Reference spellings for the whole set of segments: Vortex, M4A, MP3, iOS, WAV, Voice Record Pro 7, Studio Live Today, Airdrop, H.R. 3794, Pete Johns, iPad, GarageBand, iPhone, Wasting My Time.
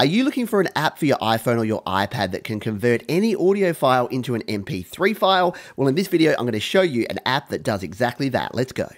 Are you looking for an app for your iPhone or your iPad that can convert any audio file into an MP3 file? Well, in this video, I'm going to show you an app that does exactly that. Let's go.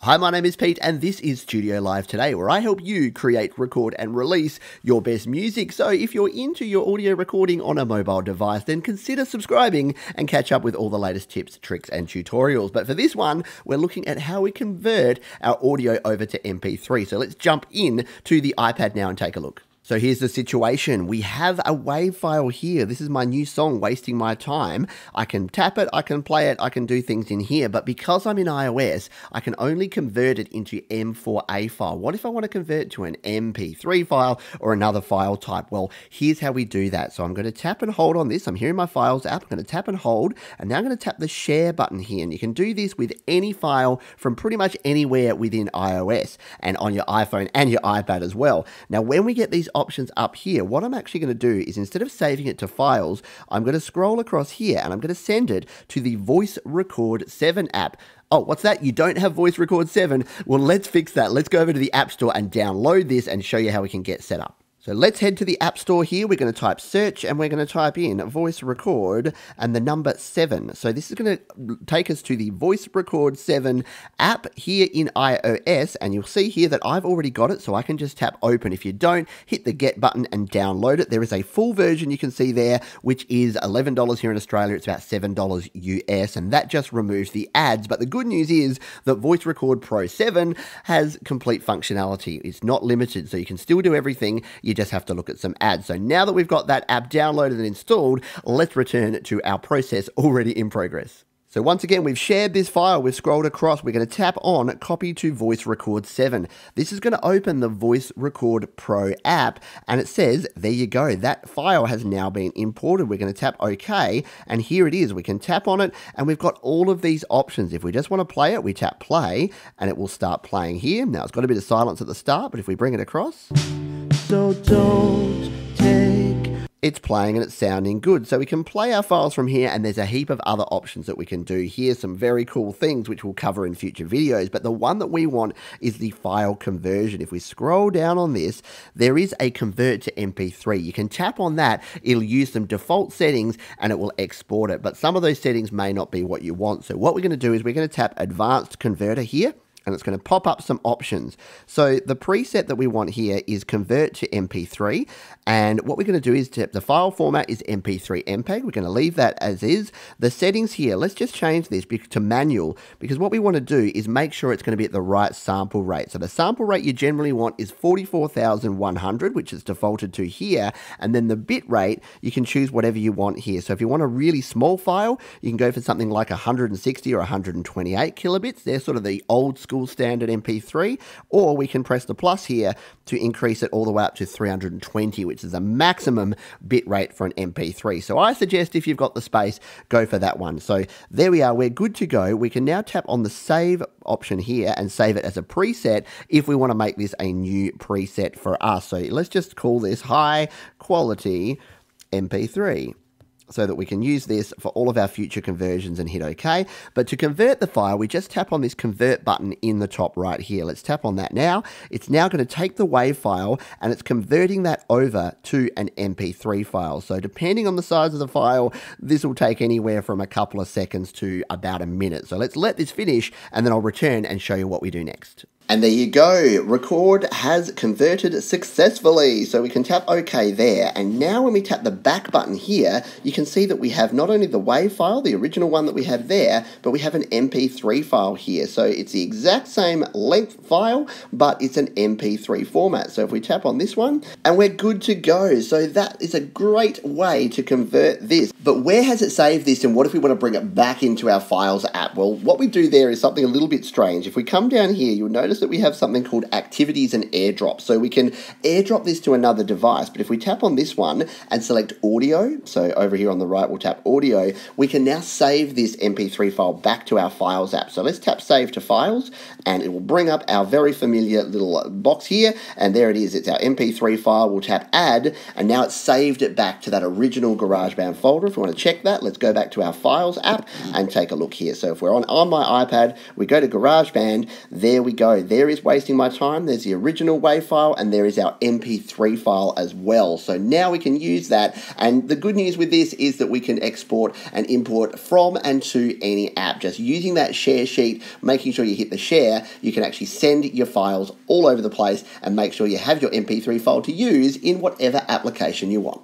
Hi, my name is Pete and this is Studio Live Today, where I help you create, record and release your best music. So if you're into your audio recording on a mobile device, then consider subscribing and catch up with all the latest tips, tricks and tutorials. But for this one, we're looking at how we convert our audio over to MP3. So let's jump in to the iPad now and take a look. So here's the situation. We have a WAV file here. This is my new song, Wasting My Time. I can tap it, I can play it, I can do things in here, but because I'm in iOS, I can only convert it into M4A file. What if I want to convert to an MP3 file or another file type? Well, here's how we do that. So I'm going to tap and hold on this. I'm here in my Files app. I'm going to tap and hold, and now I'm going to tap the Share button here, and you can do this with any file from pretty much anywhere within iOS and on your iPhone and your iPad as well. Now, when we get these options up here, what I'm actually going to do is, instead of saving it to files, I'm going to scroll across here and I'm going to send it to the Voice Record 7 app. Oh, what's that? You don't have Voice Record 7? Well, let's fix that. Let's go over to the App Store and download this and show you how we can get set up. So let's head to the App Store here. We're going to type search and we're going to type in Voice Record and the number 7. So this is going to take us to the Voice Record 7 app here in iOS. And you'll see here that I've already got it, so I can just tap open. If you don't, hit the get button and download it. There is a full version you can see there, which is $11 here in Australia. It's about $7 US, and that just removes the ads. But the good news is that Voice Record Pro 7 has complete functionality. It's not limited, so you can still do everything. You just have to look at some ads. So now that we've got that app downloaded and installed, let's return to our process already in progress. So once again, we've shared this file, we've scrolled across, we're going to tap on Copy to Voice Record 7. This is going to open the Voice Record Pro app, and it says, there you go, that file has now been imported. We're going to tap OK, and here it is. We can tap on it, and we've got all of these options. If we just want to play it, we tap play, and it will start playing here. Now, it's got a bit of silence at the start, but if we bring it across... So don't take... It's playing and it's sounding good. So we can play our files from here, and there's a heap of other options that we can do here. Some very cool things which we'll cover in future videos, but the one that we want is the file conversion. If we scroll down on this, there is a convert to MP3. You can tap on that. It'll use some default settings and it will export it. But some of those settings may not be what you want. So what we're going to do is we're going to tap Advanced Converter here, and it's going to pop up some options. So the preset that we want here is convert to MP3. And what we're going to do is the file format is MP3 MPEG. We're going to leave that as is. The settings here, let's just change this to manual, because what we want to do is make sure it's going to be at the right sample rate. So the sample rate you generally want is 44,100, which is defaulted to here. And then the bit rate, you can choose whatever you want here. So if you want a really small file, you can go for something like 160 or 128 kilobits. They're sort of the old school standard MP3, or we can press the plus here to increase it all the way up to 320, which is a maximum bit rate for an MP3. So I suggest, if you've got the space, go for that one. So there we are, we're good to go. We can now tap on the save option here and save it as a preset if we want to make this a new preset for us. So let's just call this high quality MP3, so that we can use this for all of our future conversions, and hit OK. But to convert the file, we just tap on this convert button in the top right here. Let's tap on that now. It's now going to take the WAV file and it's converting that over to an MP3 file. So depending on the size of the file, this will take anywhere from a couple of seconds to about a minute. So let's let this finish and then I'll return and show you what we do next. And there you go, Record has converted successfully. So we can tap OK there. And now when we tap the back button here, you can see that we have not only the WAV file, the original one that we had there, but we have an MP3 file here. So it's the exact same length file, but it's an MP3 format. So if we tap on this one, and we're good to go. So that is a great way to convert this. But where has it saved this, and what if we want to bring it back into our Files app? Well, what we do there is something a little bit strange. If we come down here, you'll notice notice that we have something called activities and airdrop. So we can airdrop this to another device, but if we tap on this one and select audio, so over here on the right we'll tap audio, we can now save this MP3 file back to our Files app. So let's tap Save to Files, and it will bring up our very familiar little box here, and there it is, it's our MP3 file. We'll tap Add, and now it's saved it back to that original GarageBand folder. If we want to check that, let's go back to our Files app and take a look here. So if we're on my iPad, we go to GarageBand, there we go. There is Wasting My Time, there's the original WAV file, and there is our MP3 file as well. So now we can use that, and the good news with this is that we can export and import from and to any app. Just using that share sheet, making sure you hit the share, you can actually send your files all over the place and make sure you have your MP3 file to use in whatever application you want.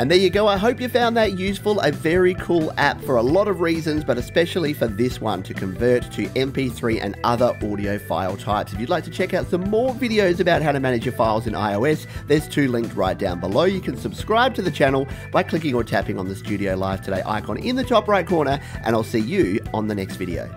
And there you go, I hope you found that useful, a very cool app for a lot of reasons, but especially for this one, to convert to MP3 and other audio file types. If you'd like to check out some more videos about how to manage your files in iOS, there's two linked right down below. You can subscribe to the channel by clicking or tapping on the Studio Live Today icon in the top right corner, and I'll see you on the next video.